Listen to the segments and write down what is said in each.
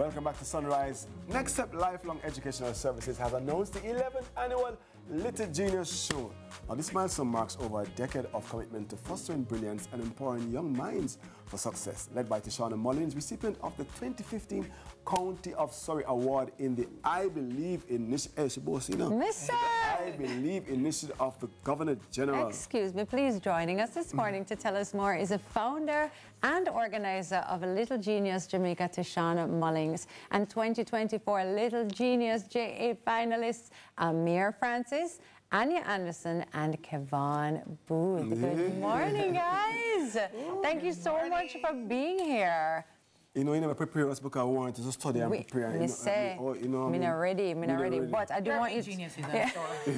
Welcome back to Sunrise. Next Step Lifelong Educational Services has announced the 11th annual Little Genius Show. Now, this milestone marks over a decade of commitment to fostering brilliance and empowering young minds for success, led by Tishana Mullins, recipient of the 2015 County of Surrey Award in the I Believe Initiative. I Believe Initiative of the Governor General. Excuse me, please. Joining us this morning to tell us more is a founder and organizer of Little Genius Jamaica, Tishana Mullins, and 2024 Little Genius JA finalists Amir Francis, Anya Anderson, and Kevon Booth. Good morning, guys. Ooh, thank you so much for being here. You know, you never prepare us because I want to study and prepare. You say, I'm not ready. But I do want you to...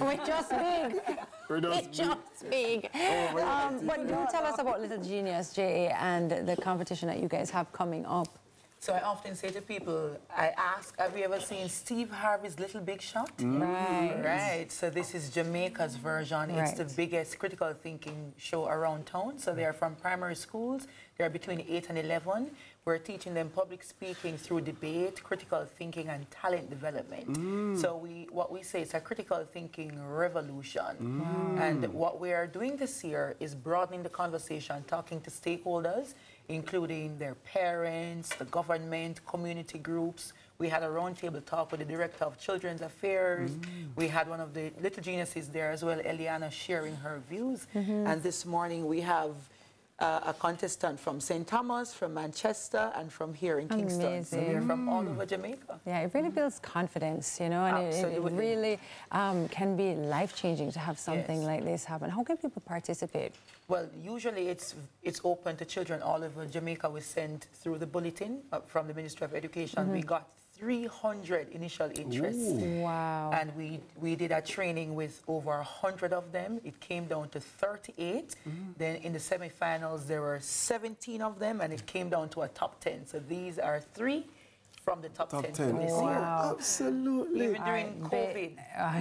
We're just big. It's just big. But do tell us about Little Genius JA and the competition that you guys have coming up. So I often say to people, I ask, have you ever seen Steve Harvey's Little Big Shot? Right. Right. So this is Jamaica's version. Right. It's the biggest critical thinking show around town. So they are from primary schools. They are between 8 and 11. We're teaching them public speaking through debate, critical thinking, and talent development. So what we say is a critical thinking revolution. And what we are doing this year is broadening the conversation, talking to stakeholders, including their parents, the government, community groups. We had a roundtable talk with the Director of Children's Affairs. We had one of the Little Geniuses there as well, Eliana, sharing her views. And this morning we have a contestant from St. Thomas, from Manchester, and from here in Kingston. Amazing. So they're from all over Jamaica. Yeah, it really builds confidence, you know, and it really can be life-changing to have something like this happen. How can people participate? Well, usually it's open to children all over Jamaica. We sent through the bulletin from the Ministry of Education. We got 300 initial interests. Wow. And we did a training with over 100 of them. It came down to 38. Then in the semifinals, there were 17 of them, and it came down to a top 10. So these are three from the top 10 this year. Wow. Absolutely. Even during COVID.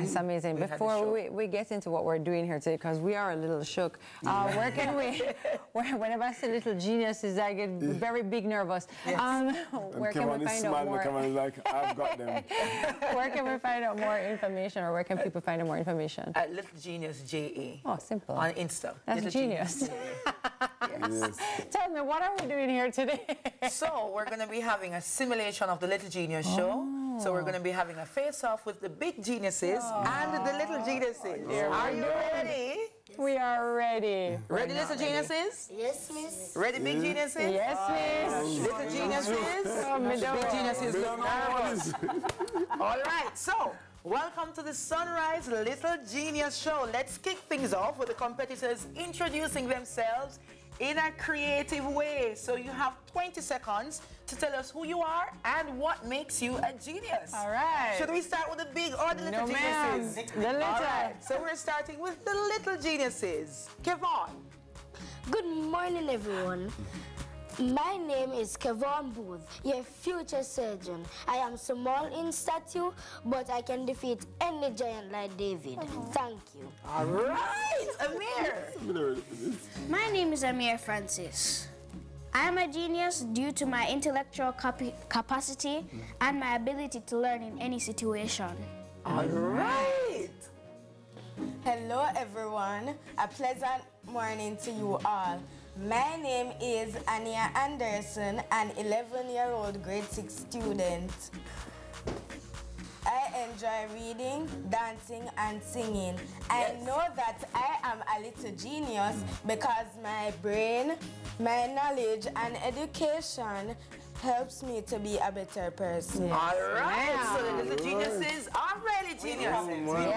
It's amazing. Before we get into what we're doing here today, because we are a little shook, where can we, whenever I say Little Geniuses, I get very big nervous. Where can we find out more? Where can we find out more information, or where can people find out more information? At Little Genius JA. Oh, simple. On Insta. That's Little Genius. Yes. Tell me, what are we doing here today? So we're going to be having a simulation of the Little Genius Show. So we're going to be having a face-off with the big geniuses and the little geniuses. Are you ready? We are ready. Ready, little geniuses? Yes, miss. Ready, big geniuses? Yes, miss. Little geniuses? Big geniuses. All right, so welcome to the Sunrise Little Genius Show. Let's kick things off with the competitors introducing themselves in a creative way. So you have 20 seconds to tell us who you are and what makes you a genius. All right. Should we start with the big or the little geniuses? The little. All right. So we're starting with the little geniuses. Kevon. Good morning, everyone. My name is Kevon Booth, your future surgeon. I am small in stature, but I can defeat any giant like David. Thank you. All right, Amir. My name is Amir Francis. I am a genius due to my intellectual capacity and my ability to learn in any situation. All right. Hello, everyone. A pleasant morning to you all. My name is Anya Anderson, an 11-year-old grade 6 student. I enjoy reading, dancing, and singing. I know that I am a little genius because my brain, my knowledge, and education helps me to be a better person. All right, so the little geniuses are really geniuses.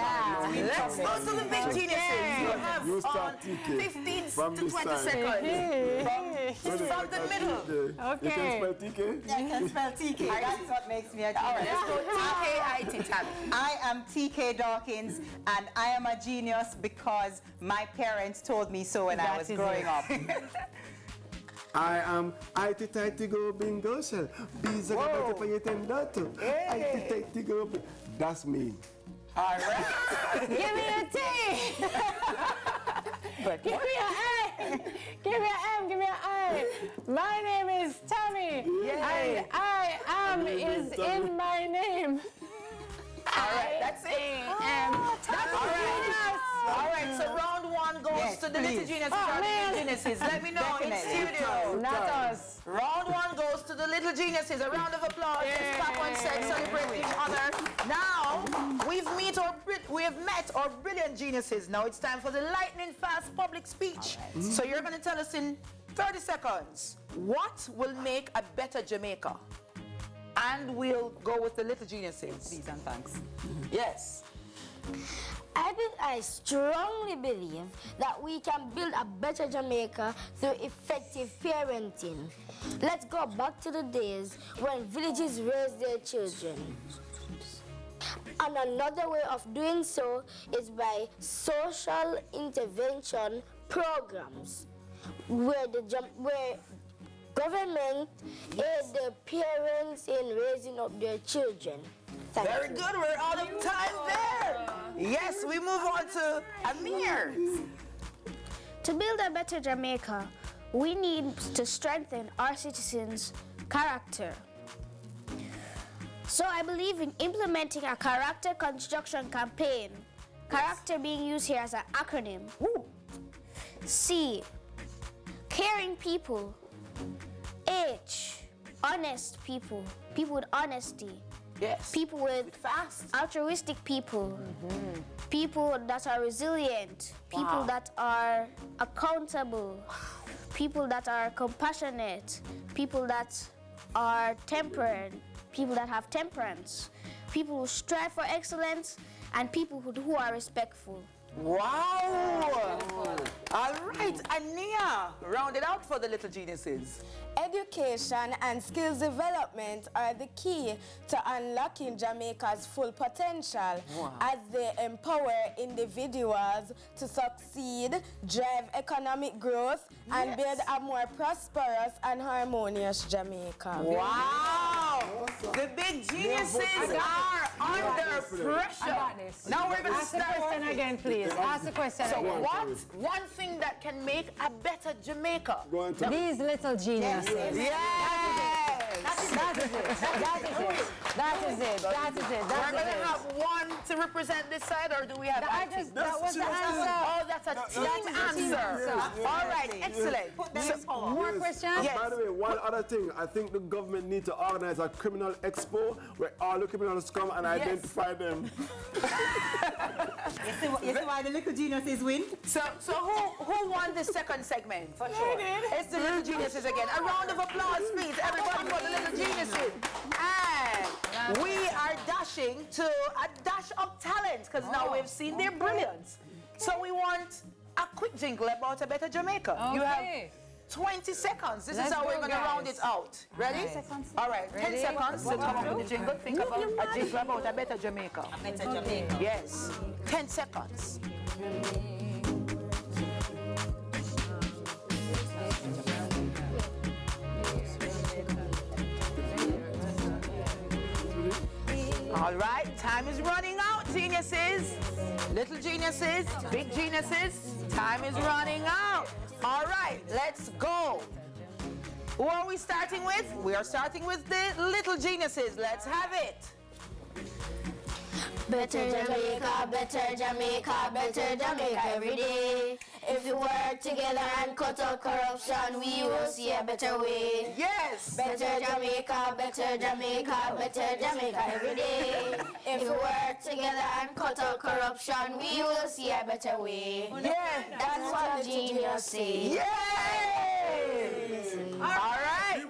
Let's go to the big geniuses. You have on 15 to 20 seconds. From the middle. Okay. You can spell TK? Yeah, I can spell TK. That's what makes me a genius. All right, let's go TK. I am TK Dawkins, and I am a genius because my parents told me so when I was growing up. I am IT Tightigo Bingo Shell. That's me. All right. Give me a T. Give me an A. Give me an M. Give me an I. My name is Tammy. And I am Wisdom is in my name. All right, that's it. And all right, so round one goes to the Little Genius. Geniuses. Let me know in studio. Not us. Round one goes to the Little Geniuses. A round of applause. Let's clap and celebrate each other. Now we've met our brilliant geniuses. Now it's time for the lightning fast public speech. Right. So you're going to tell us in 30 seconds what will make a better Jamaica. And we'll go with the Little Geniuses. Please and thanks. Yes. I strongly believe that we can build a better Jamaica through effective parenting. Let's go back to the days when villages raised their children. And another way of doing so is by social intervention programs where government aid the parents in raising up their children. Thank Very you. Good, we're out of time there. Yes, we move on to Amir. To build a better Jamaica, we need to strengthen our citizens' character. So I believe in implementing a character construction campaign. Character being used here as an acronym. Ooh. C, caring people. H, honest people. People with honesty. Yes. People with fast. Altruistic people. Mm-hmm. People that are resilient. Wow. People that are accountable. Wow. People that are compassionate. People that are temperate. People that have temperance. People who strive for excellence. And people who are respectful. Wow! All right, Ania, round it out for the Little Geniuses. Education and skills development are the key to unlocking Jamaica's full potential as they empower individuals to succeed, drive economic growth, and build a more prosperous and harmonious Jamaica. Wow! The big geniuses are under pressure. Now we're going to start again, please. Ask the question. So one thing that can make a better Jamaica? These little geniuses. Yes. That is it. We're going to have one to represent this side, or do we have that was the answer. Oh, that's a team answer. All right, excellent. Put that on. More questions? By the way, one other thing. I think the government needs to organize a criminal expo where all the criminals come and identify them. You see why the Little Geniuses win? So who won the second segment? For sure. It's the Little Geniuses again. A round of applause, please, everybody, for the Little Geniuses. And we are dashing to a dash of talent, because now we've seen their brilliance. So we want a quick jingle about a better Jamaica. Okay. You have 20 seconds. This is how we're going to round it out. Ready? All right. 10 seconds to talk about the jingle. Think about a jingle about a better Jamaica. A better Jamaica. Yes. 10 seconds. All right. Time is running out, geniuses. Little geniuses, big geniuses. Time is running out. All right, let's go. Who are we starting with? We are starting with the Little Geniuses. Let's have it. Better Jamaica, better Jamaica, better Jamaica every day. If we work together and cut out corruption, we will see a better way. Yes! Better Jamaica, better Jamaica, better Jamaica every day. If we work together and cut out corruption, we will see a better way. Yes! That's what genius says. Yes! All right!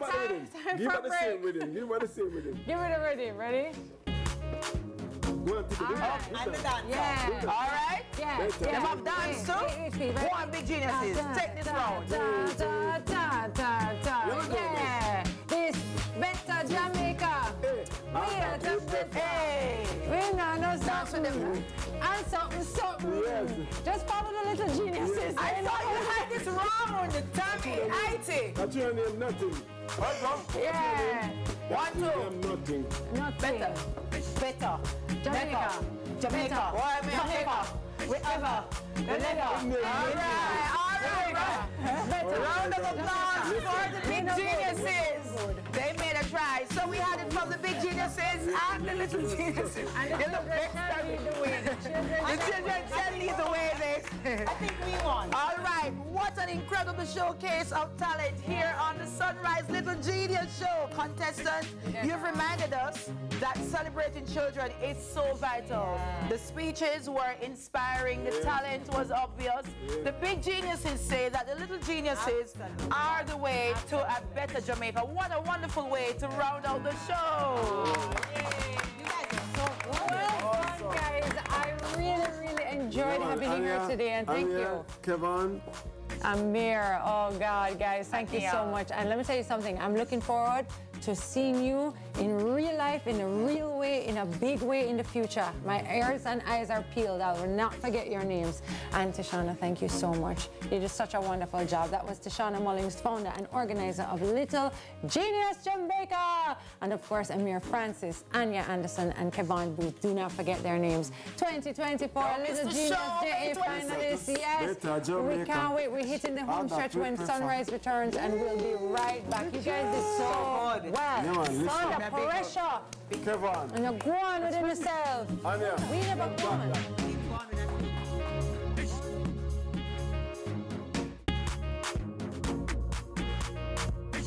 Give her the same with him. Give her the same with him. Give her the rhythm. Ready? All right. Them have danced too? Go on, big geniuses. Take this round. Yeah. This better Jamaica. We are just better. We now know something. And something. Yes. Just follow the Little Geniuses. I thought you had this wrong on the tummy. That's your name, nothing. Yeah. One, two. Nothing. Better. Better. Jamaica, Jamaica, wherever, wherever, whenever. All right. Round of applause for the big geniuses. They made a try. So we had it from the Little Genius. You look next time you do it. The children tell me the way they. I think we won. All right. What an incredible showcase of talent here on the Sunrise Little Genius Show. Contestants, you've reminded us that celebrating children is so vital. The speeches were inspiring. The talent was obvious. The big geniuses say that the little geniuses are the way to a better Jamaica. What a wonderful way to round out the show. You guys are so good. Well done, guys. I really enjoyed having you here today, and thank you. Kevin. Amir, oh God, guys, thank you so much. And let me tell you something, I'm looking forward to seeing you in real life, in a real way, in a big way in the future. My ears and eyes are peeled. I will not forget your names. And Tishana, thank you so much. You did such a wonderful job. That was Tishana Mullins, founder and organizer of Little Genius Jamaica. And of course, Amir Francis, Anya Anderson, and Kevon Booth. Do not forget their names. 2024 Little Genius JA finalists. Yes, we can't wait. We're hitting the home stretch when Sunrise returns, and we'll be right back. You guys did so good. Well, sound the pressure. And you're going within yourself. We never won.